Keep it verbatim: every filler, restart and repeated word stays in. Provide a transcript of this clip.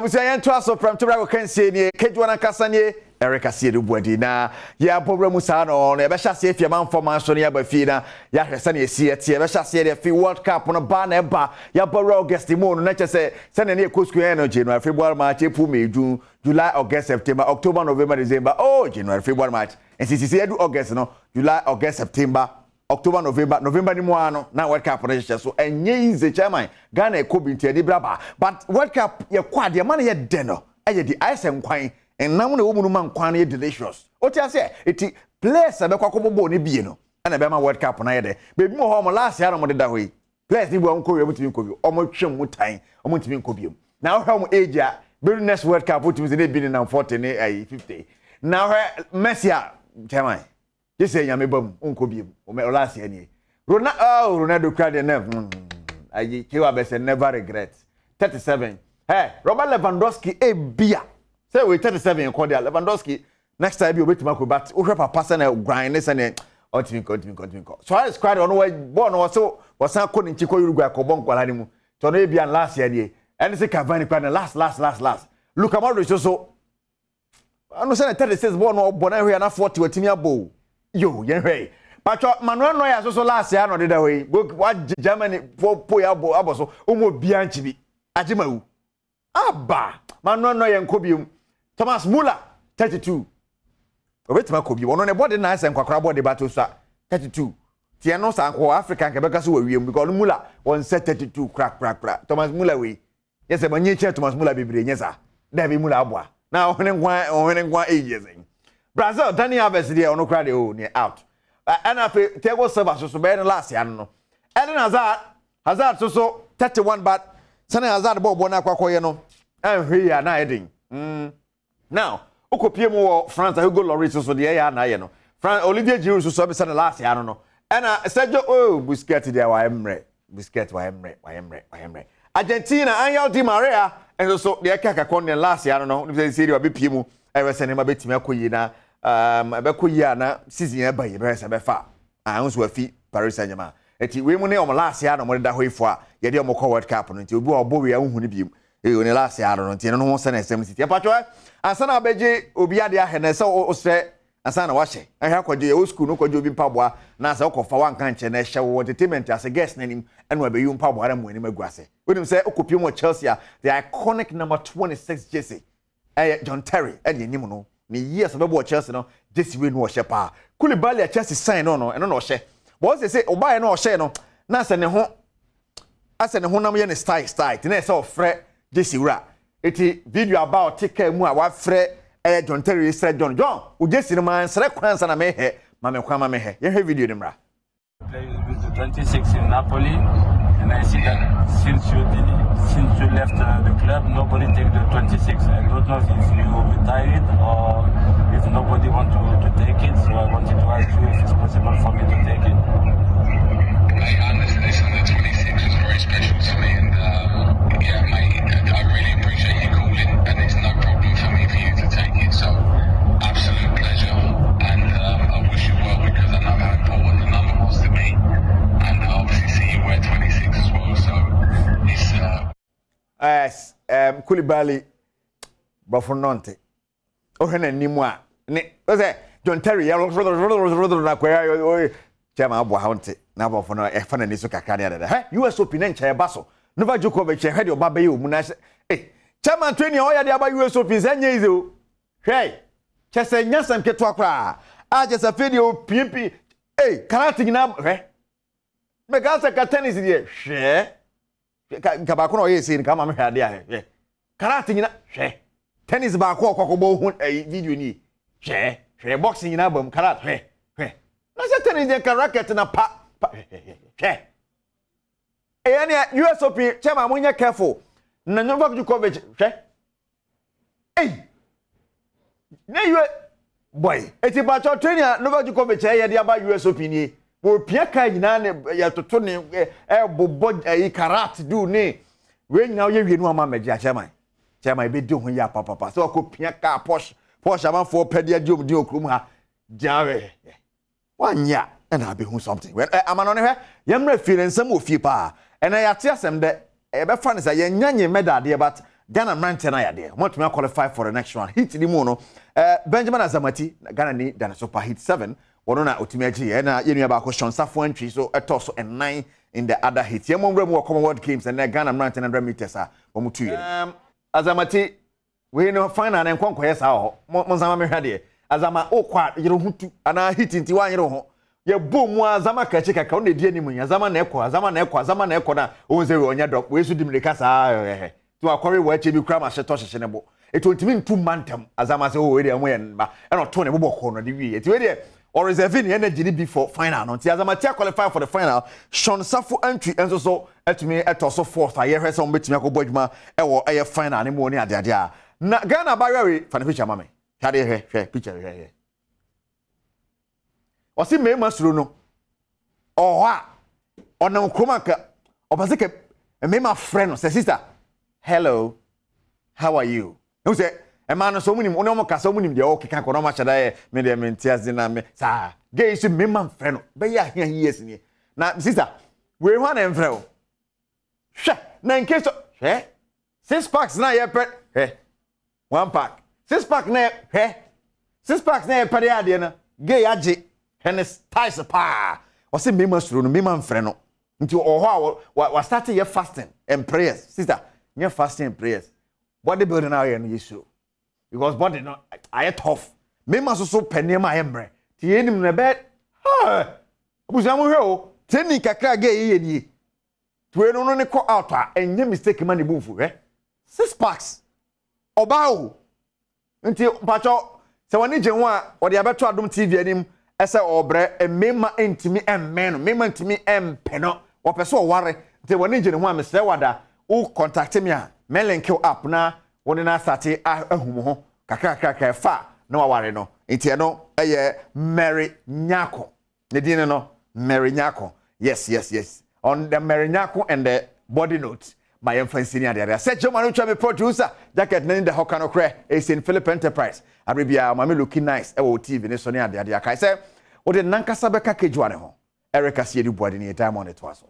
Busayan to us from Turago Kensiani, Kedwana Cassani, Erica Sidu Buadina, Yabora Musano, Nebasha Safe, your man for Mansonia Bafina, Yakasani, Sieti, Ebasha Sieti, a few World Cup on a barn and bar, Yabora, Gastimon, let's say, send any Cusco energy, no February March, April, May, June, July, August, September, October, November, December, oh, January, February, March, and since it's August, no, July, August, September. October, November, November ni mwano, na World Cup register. So, enye izi chairman, Ghana kubi nti yadi braba. But World Cup, ya kwa di ya mani ya deno, ya di aise mkwani, enamune umunu man kwani ya delicious. Oti ase, iti place abe kwa kubobo ni bieno. Ana bema World Cup na yade. Bebi mo homo last year mwade dahui. Place ni buwa mkobi ya muti mkobi. Omo chum mutai, omo muti mkobi. Na uhe omo age ya, bebi next World Cup, uti mzine bini na forty ne, ay, fifty. Na uhe, Messi ya, chairman. This is Yamibum, Uncle Bim, or last year. Rona, oh, Ronaldo cried and never. I kill a best and never regret. thirty-seven. Hey, Robert Lewandowski, a beer. Say we thirty-seven and cordial. Lewandowski, next time you'll be to Marco, but Urupa personal grindness and continue, continue, continue. So I was cried on way born or so, was not calling Chico Uruguay, Cobonco animal, Tonabian last year. And it's a Cavani cried last, last, last, last. Look, I'm already so. I understand thirty-six born or born area and forty were Timia Bow. Yo, yeah, hey. Patrick Manuel Noya also last year, no, did away. What Germany for Poyabo Aboso, Umo Bianchi, Ajimau. Abba, Manuel Noya and Kobium. Thomas Müller, thirty-two. Oritima Kobi, one on a body nice and Quacrabo de Batosa, thirty-two. Tiano Sanko, African Cabacasuium, because Müller, one set thirty-two, crack, crack, crack. Thomas Müller, we. Yes, a miniature Thomas Müller be brilliant, yes, sir. David Mulabwa. Now, when and one, when and one ages. Brazil, Danny Abbas, there, no credit, oh, near out. And I feel table servers was better last year, I don't know. Eden Hazard, Hazard, so so, thirty-one, but Sunny Hazard Bob Bonaquacoyano, and we are hiding. Now, Uko Piemo, France, Hugo Lloris, so the A R Nayano, France, Olivier Giroud, so service and last year, I don't know. And I said, oh, Busquets, there, why Emre, Busquets, why Emre, why Emre, why Emre. Argentina, I am Di María, and so the Akakakonian last year, I don't know, if they see you a bit Piemo, I was sending him a bit to Macoyina. Um, I bet Kuyana, Sizia by Bress and Befa. I was with feet, Paris Saint Germain. It's we money on last year, no more that way for your dear Moko Cap and you bore Bowie, I won't be you in last year, I don't know, no one sent city. Patra, and son of Beji, Ubiadia, and so Ose, and son of Washe. I have quite the old school, no could you be Pabua, Nasako for one country, and I shall want entertainment as a guest name, and will be you in Pabua and winning Magrasse. Wouldn't say Okupimo Chelsea, the iconic number twenty-six jersey. John Terry, and you know. Me years of a Chelsea no, this win was a pa. Couldn't a Chelsea sign on and no share. Once they say, oh, buy no share no, Nansen and home. I said, no, no, no, style, style, and I saw Fred, this era. It's a video about take care more what Fred, eh, John Terry said, John John, who just in a man, select plans and I may hear, Mamma Kwame here. You have video, Emre. I played with the twenty-six in Napoli, and I see that since you did it. Since you left uh, the club, nobody take the twenty-six. I don't know if you retired or if nobody want to, to take it. So I wanted to ask you if it's possible for me to take it. Like, honestly, this on the twenty-six was very special to me. And um, yeah, mate, I really appreciate you calling. And it's no problem for me for you to take it. So, absolute pleasure. And um, I wish you well because I know how important the number was to me. And I obviously see you wear twenty-six as well. So, it's... Uh, Yes, um, Koulibaly, Bafonante. Oh, and Nimwa. Ne, what's that? John Terry, I'm going Chama Bohante, Nabafona, Efan and Nisuka Canada. You are so pinencha, Basso. Novak Djokovic, head your baby, Munas. Eh, Chama training all the other U S O Pisanyezo. Hey, Chessan Yasan Ketuakra. I just a video, P M P. Hey, Karating Nab, eh? Megasa Katanis here. Share. Kabakuno is in Kamam Hadia. Karatina, she. Tennis Bako, Cocobo, a video knee. She, she boxing in album, Karat, he, he. That's a tennis and Karakat and a pa. She. U S O P, Chama, when you're careful. Novak Djokovic, she. Hey. Now you boy. It's about your trainer, Novak Djokovic, I had about U S O P. Wo pia kai nyina ne ya toto ne e bobo e karat du ne we nyina wo ye wienu ama magi a chairman chairman be du ho ya papa papa so ko pia ka posh posh ama for pedia diom di okrum ha jawe wanya and I be hu something when ama no ne hwe yemra feel nsem ofie pa and I ate asem de e be fa ne say ye nyanye medade but Ghana mranti na yade. Want me qualify for the next round. Hit the mono. Uh, Benjamin Azamati, Ghana ni Ghana super hit seven. One na otimeji e na yenu about question safo entry so a toss and nine in the other hit. Yemomre mu Commonwealth Games and Ghana mranti one hundred meters ah omu two year. Um Azamati we no final and konkoye sa ho. Monzama me hwade. Azama o kwa yero hutu ana hit nti wa yero ho. Ye boom Azama kache kaka on de ni mu. Azama na ekwa, Azama na ekwa, Azama na ekwa na o nze we onya drop. We su dimleka sa eh. To a quarry where Chibi Cram as a toss shenable. It will mean two mantum as I must hold and when and not Tony Bobo corner. It's ready or reserving energy before final. As I might qualify for the final, Sean Safu entry and so at me at also fourth. I hear some bit Mako Bojma or a final in morning at the Ghana Barry for the picture, Mammy. Had a picture. Was it May Masruno or what? Or no Kromaka or Pazica and made my friend or sister. Hello, how are you? No say, a man so many, no more so many, the old can't go much a made them in tears in a sir. Gay is a man friend, but yeah, he is in here. Now, sister, we're one and fro. Shah, nine case of eh? Six packs now, eh? One pack. Six pack now, eh? Six packs now, Padiadiana, gay aji, and it's ties a pa. Or say, me must run, me man friend. Into Ohio, was starting your fasting and prayers, sister. Your fasting and prayers. Bodybuilding are an issue. Because body not I tough. Me must so penny my Emre. Ti enim na bed. Ha. Abuzamu ho. Teni kakra ga ye ni. Twe no ne ko out a enye mistake man ebufu, eh? Six packs. Obao. Nti pacho se wani je ho a odi abeto adom T V anim ese obre emema entimi emme no. Mema entimi empe no. Wo pese o ware. Nti wani je ne ho a mesre wada. O contacte me a melenko app na woni na sate ahum ho kakra kakra fa na waware no nti no eye Mary Nyako ne din no Mary Nyako yes yes yes on the Mary Nyako and the body note my emphasis near there said Joe Manucha me producer jacket na in the Hokano Kre is in Philip Enterprise Arabia mama looking nice e wo T V ne so near there there kai say o de nankasa beka kejuane ho Eric Asiedi body ne diamond it was